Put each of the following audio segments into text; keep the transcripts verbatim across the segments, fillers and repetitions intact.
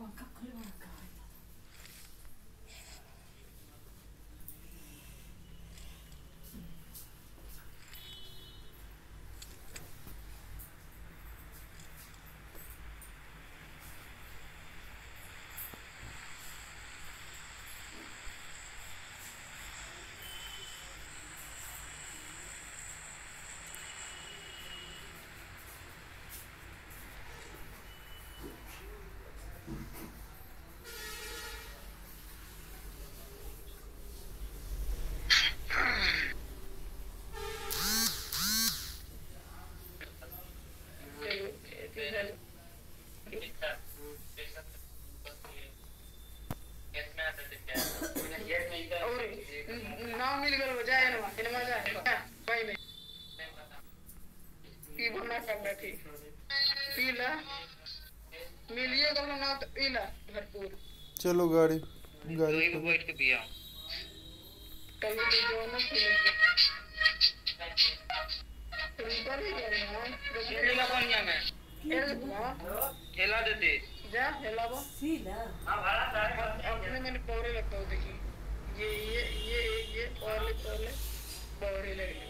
若これは若い。चलो गाड़ी गाड़ी पे बैठ के पिया कल भी जो ना ऊपर ही गए हैं खेला कौन गया मैं खेला देते जा खेला वो सीला हां भाड़ा सारे अपने मैंने पौरे लगता हूं देखिए ये ये ये ये और ले और ले पौरे लगे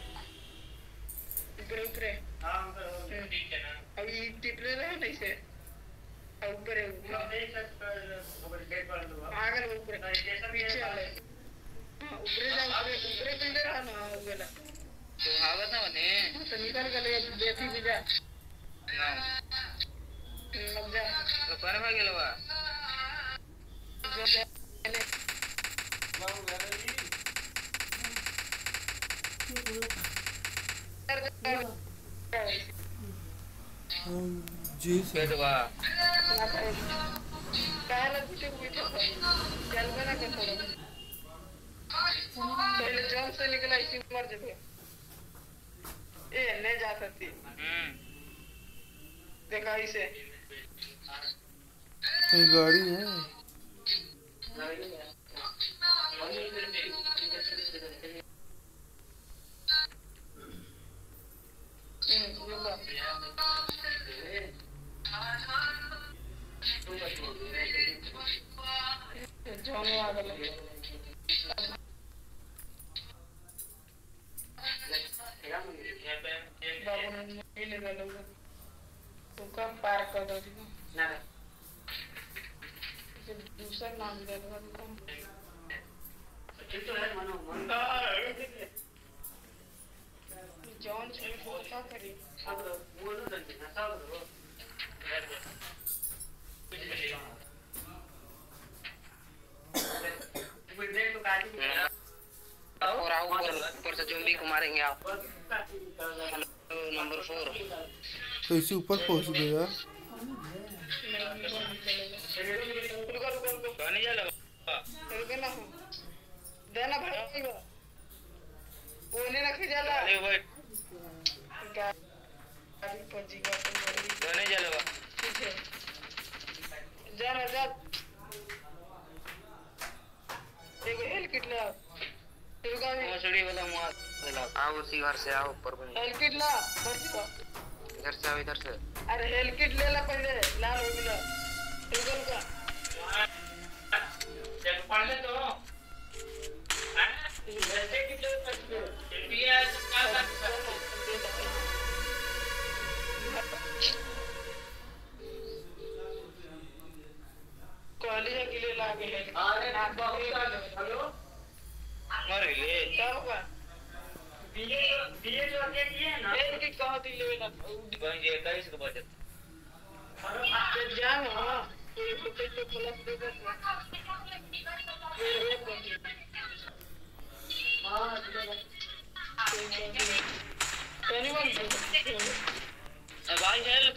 ऊपर उतरे हां ऊपर ठीक है ना अभी टिप ले रहा है नहीं से ऊपर है ऊपर गेट पर आगे ऊपर पीछे वाले ऊपर जाओ ऊपर किधर आना होगा तो हावत ना बने तो निकल गए देखी भी जा लग जा तो पर भाग गया वा जो पहले बाबू घर जी जी सेट वा पहले कुछ पूछो चल बना के थोड़ा पहले जॉब से निकला इसी मर जाते ए ले जा सकती देखा इसे ये गाड़ी है तो इसी ऊपर पहुंच गए यार देना भाई कोने रख जाला अरे वेट गाड़ी पहुंच गया देने जालवा ठीक है जाना जा एक हेल किट ला तुगा में मसड़ी वाला मुआ ला आओ उसी घर से आओ ऊपर में हेल किट ला बच्चा इधर से आओ इधर से अरे हेल किट ले ला पहले लाल हो गया तुगल का चेक पढ़ ले तो जैसे कि तो बिया का का कॉलेज के लिए लागे है अरे ना बहुत हेलो मर ले सब का बिए बिए जो के किए ना कि कह दी ले ना भाई ये इक्कीस का बजट अरे आप जान हो ये तो प्लस देगा ये ये हाँ भाई हेल्प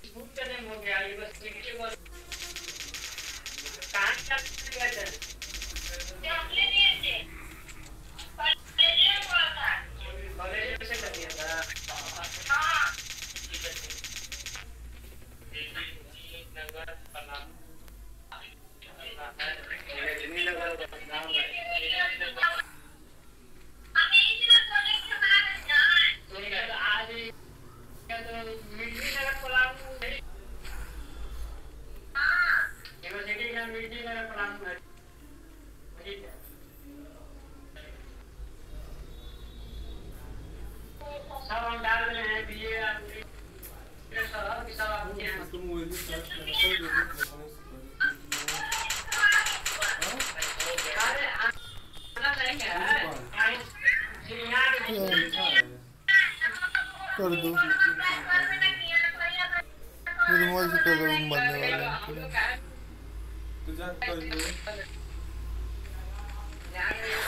Yeah.